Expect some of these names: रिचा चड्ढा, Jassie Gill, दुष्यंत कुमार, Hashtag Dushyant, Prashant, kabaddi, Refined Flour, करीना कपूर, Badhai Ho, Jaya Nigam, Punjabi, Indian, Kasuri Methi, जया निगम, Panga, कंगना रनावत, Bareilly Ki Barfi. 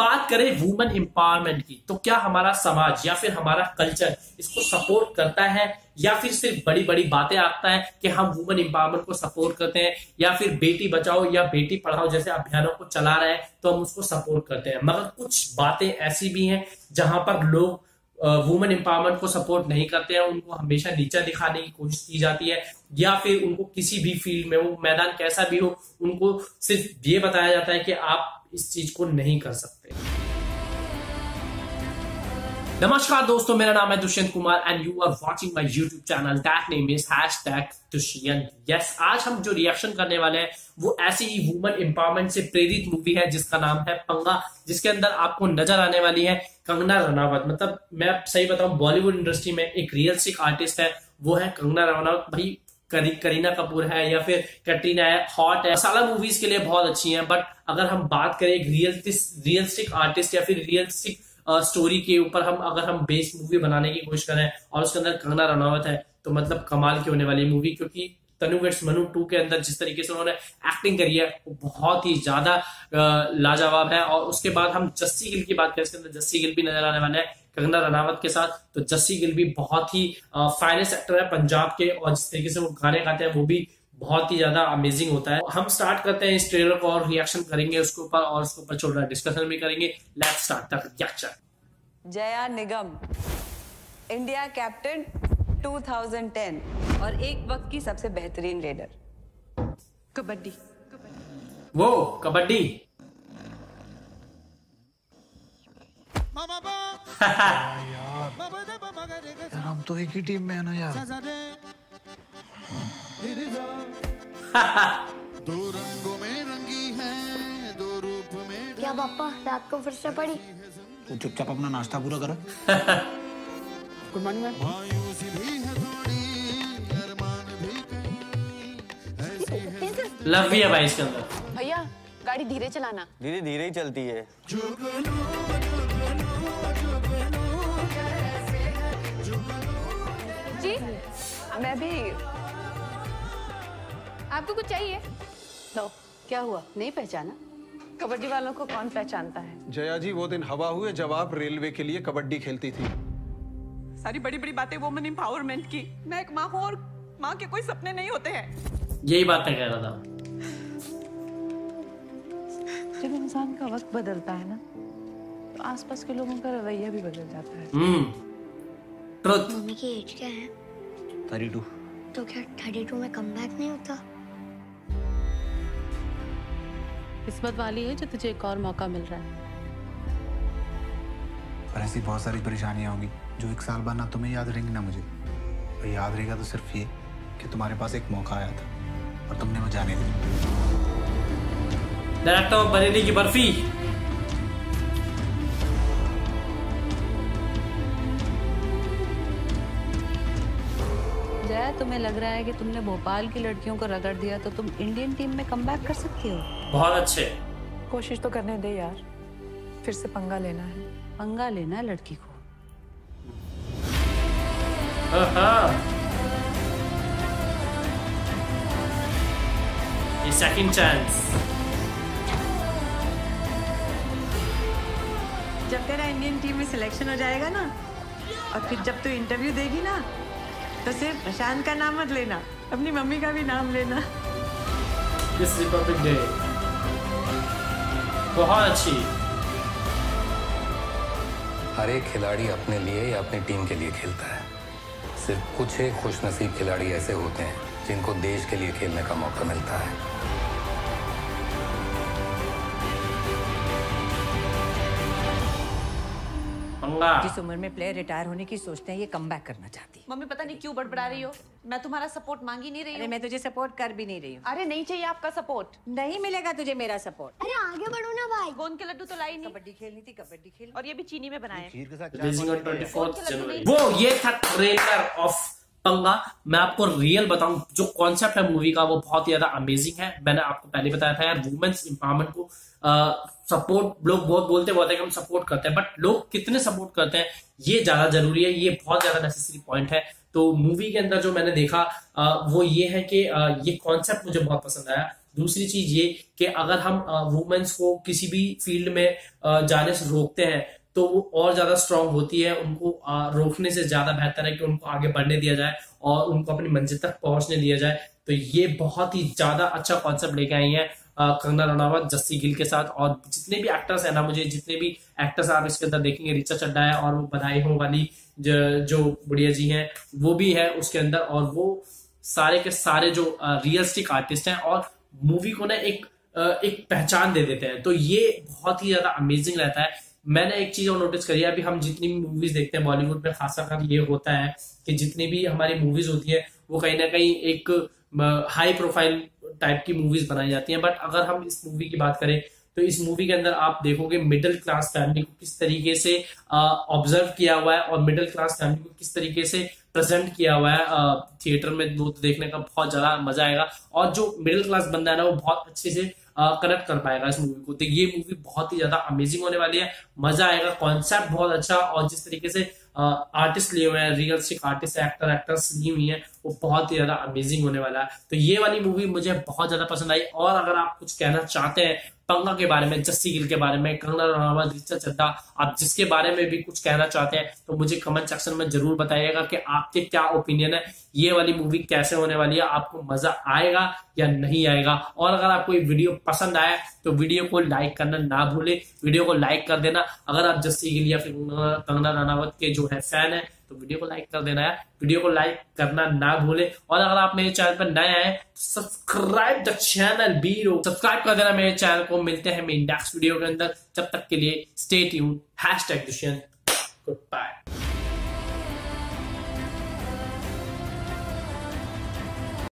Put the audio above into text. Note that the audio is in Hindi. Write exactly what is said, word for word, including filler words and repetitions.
बात करें वुमेन एम्पावरमेंट की, तो क्या हमारा समाज या फिर हमारा कल्चर इसको सपोर्ट करता है, या फिर सिर्फ बड़ी बड़ी बातें आता है कि हम वुमेन एम्पावरमेंट को सपोर्ट करते हैं, या फिर बेटी बचाओ या बेटी पढ़ाओ जैसे अभियानों को चला रहे हैं तो हम उसको सपोर्ट करते हैं। मगर कुछ बातें ऐसी भी हैं जहां पर लोग वुमेन एम्पावरमेंट को सपोर्ट नहीं करते हैं, उनको हमेशा नीचा दिखाने की कोशिश की जाती है, या फिर उनको किसी भी फील्ड में, वो मैदान कैसा भी हो, उनको सिर्फ ये बताया जाता है कि आप इस चीज को नहीं कर सकते। नमस्कार दोस्तों, मेरा नाम है दुष्यंत कुमार and you are watching my YouTube channel that name is hashtag Dushyant. Yes, आज हम जो रिएक्शन करने वाले हैं वो ऐसी ही वुमेन एम्पावरमेंट से प्रेरित मूवी है जिसका नाम है पंगा, जिसके अंदर आपको नजर आने वाली है कंगना रनावत। मतलब मैं सही बताऊं, बॉलीवुड इंडस्ट्री में एक रियलिस्टिक आर्टिस्ट है वो है कंगना रनावत। भाई करी, करीना कपूर है या फिर कैटरीना है, हॉट है, साला मूवीज के लिए बहुत अच्छी हैं। बट अगर हम बात करें एक रियलिस्टिक रियलिस्टिक आर्टिस्ट या फिर रियलिस्टिक स्टोरी के ऊपर, हम अगर हम बेस मूवी बनाने की कोशिश करें और उसके अंदर कंगना रनावत है, तो मतलब कमाल की होने वाली मूवी। क्योंकि तनु गेट्स मनु टू के अंदर जिस तरीके से उन्होंने एक्टिंग करी है वो बहुत ही ज्यादा लाजवाब है। और उसके बाद हम जस्सी गिल की बात करें, इसके अंदर जस्सी गिल भी नजर आने वाले हैं कंगना रनावत के साथ। तो जस्सी गिल भी बहुत ही फाइनेस्ट एक्टर है पंजाब के, और जिस तरीके से वो गाने गाते हैं वो भी बहुत ही ज्यादा अमेजिंग होता है। हम स्टार्ट करते हैं इस ट्रेलर को और रिएक्शन करेंगे उसके ऊपर, और उसके ऊपर छोटा डिस्कशन भी करेंगे। Let's start the reaction. जया निगम India captain दो हज़ार दस और एक वक्त की सबसे बेहतरीन रेडर। कबड्डी वो कबड्डी यार, हम तो एक ही टीम में है ना यार। दो रंगों में रंगी है, दो रूप में। क्या पापा रात को फिर से पड़ी? तू चुपचाप अपना नाश्ता पूरा करो। Good morning ma'am. लव भी है भाई इसके अंदर। भैया गाड़ी धीरे चलाना। धीरे धीरे ही चलती है। जी मैं भी। आपको कुछ चाहिए? नो। क्या हुआ, नहीं पहचाना? कबड्डी वालों को कौन पहचानता है? जया जी वो दिन हवा हुए जब आप रेलवे के लिए कबड्डी खेलती थी। सारी बड़ी बड़ी बातें वुमेन एम्पावरमेंट की। मैं एक माँ हूँ और माँ के कोई सपने नहीं होते हैं। यही बातें कह रहा था। जब इंसान का वक्त बदलता है ना तो आसपास के लोगों का रवैया भी बदल जाता है। मम्मी की एज क्या है? Thirty two. तो क्या थर्टी टू में कमबैक नहीं होता? किस्मत वाली है जो तुझे एक और मौका मिल रहा है। पर ऐसी बहुत सारी परेशानियां होंगी जो एक साल बाद ना तुम्हें याद रहेंगी ना मुझे। और याद रहेगा तो सिर्फ ये कि तुम्हारे पास एक मौका आया था और तुमने वो जाने दिया। डायरेक्टर ऑफ बरेली की बर्फी। तुम्हें लग रहा है कि तुमने भोपाल की लड़कियों को रगड़ दिया तो तुम इंडियन टीम में कमबैक कर सकती हो। बहुत अच्छे। कोशिश तो करने दे यार, फिर से पंगा लेना है। पंगा लेना है लड़की को। ये सेकंड चांस। जब तेरा इंडियन टीम में सिलेक्शन हो जाएगा ना, और फिर जब तू तो इंटरव्यू देगी ना, तो सिर्फ प्रशांत का नाम मत लेना, अपनी मम्मी का भी नाम लेना। इस रिपब्लिक डे बहुत अच्छी। हर एक खिलाड़ी अपने लिए या अपनी टीम के लिए खेलता है। सिर्फ कुछ ही खुशनसीब खिलाड़ी ऐसे होते हैं जिनको देश के लिए खेलने का मौका मिलता है। जिस उम्र में प्लेयर रिटायर होने की सोचते हैं ये कमबैक करना चाहती है। मम्मी पता नहीं क्यों बड़बड़ा रही हो, मैं तुम्हारा सपोर्ट मांगी नहीं रही हूँ। मैं तुझे सपोर्ट कर भी नहीं रही हूँ। अरे नहीं चाहिए आपका सपोर्ट, नहीं मिलेगा तुझे मेरा सपोर्ट। अरे आगे बढ़ो ना भाई। गोंद के लड्डू तो लाई नहीं। कबड्डी खेलनी थी, कबड्डी खेल, और ये भी चीनी में बनाए। वो ये था ट्रेलर ऑफ पंगा। मैं आपको रियल बताऊं, जो कॉन्सेप्ट है मूवी का वो बहुत ही ज्यादा अमेजिंग है। मैंने आपको पहले बताया था यार, वुमेन्स एम्पावरमेंट को सपोर्ट लोग बहुत बोलते बहुत है कि हम सपोर्ट करते हैं, बट लोग कितने सपोर्ट करते हैं ये ज्यादा जरूरी है, ये बहुत ज्यादा नेसेसरी पॉइंट है। तो मूवी के अंदर जो मैंने देखा आ, वो ये है कि आ, ये कॉन्सेप्ट मुझे बहुत पसंद आया। दूसरी चीज ये कि अगर हम वुमेन्स को किसी भी फील्ड में जाने से रोकते हैं तो वो और ज्यादा स्ट्रांग होती है। उनको रोकने से ज्यादा बेहतर है कि उनको आगे बढ़ने दिया जाए और उनको अपनी मंजिल तक पहुंचने दिया जाए। तो ये बहुत ही ज्यादा अच्छा कॉन्सेप्ट लेके आई है कंगना रनावत जस्सी गिल के साथ, और जितने भी एक्टर्स हैं ना, मुझे जितने भी एक्टर्स आप इसके अंदर देखेंगे, रिचा चड्ढा है और वो बधाई हो वाली जो बुढ़िया जी हैं वो भी है उसके अंदर, और वो सारे के सारे जो रियलिस्टिक आर्टिस्ट हैं और मूवी को ना एक एक पहचान दे देते हैं। तो ये बहुत ही ज्यादा अमेजिंग रहता है। मैंने एक चीज और नोटिस करी है, अभी हम जितनी भी मूवीज देखते हैं बॉलीवुड में खासा कर ये होता है कि जितनी भी हमारी मूवीज होती है वो कहीं ना कहीं एक हाई प्रोफाइल टाइप की मूवीज बनाई जाती हैं। बट अगर हम इस मूवी की बात करें तो इस मूवी के अंदर आप देखोगे मिडिल क्लास फैमिली को किस तरीके से ऑब्जर्व किया हुआ है और मिडिल क्लास फैमिली को किस तरीके से प्रेजेंट किया हुआ है थिएटर में। वो देखने का बहुत ज्यादा मजा आएगा और जो मिडिल क्लास बंदा है ना वो बहुत अच्छे से कनेक्ट कर पाएगा इस मूवी को। तो ये मूवी बहुत ही ज्यादा अमेजिंग होने वाली है, मजा आएगा। कॉन्सेप्ट बहुत अच्छा और जिस तरीके से आर्टिस्ट लिए हुए हैं, रियलिस्टिक आर्टिस्ट, एक्टर एक्टर्स ली हुई है, वो बहुत ही ज्यादा अमेजिंग होने वाला है। तो ये वाली मूवी मुझे बहुत ज्यादा पसंद आई। और अगर आप कुछ कहना चाहते हैं पंगा के बारे में, जस्सी गिल के बारे में, कंगना रनावत, रिचा चड्ढा, आप जिसके बारे में भी कुछ कहना चाहते हैं तो मुझे कमेंट सेक्शन में जरूर बताइएगा कि आपके क्या ओपिनियन है, ये वाली मूवी कैसे होने वाली है, आपको मजा आएगा या नहीं आएगा। और अगर आपको ये वीडियो पसंद आया तो वीडियो को लाइक करना ना भूले, वीडियो को लाइक कर देना। अगर आप जस्सी गिल या फिर कंगना रनावत के जो है फैन है तो वीडियो को लाइक कर देना है, वीडियो को लाइक करना ना भूले। और अगर आप मेरे चैनल पर नए आए तो subscribe the channel B row subscribe कर देना मेरे चैनल को। मिलते हैं मेरे नेक्स्ट वीडियो के अंदर, जब तक के लिए stay tuned. Hashtag Dushyant, good bye.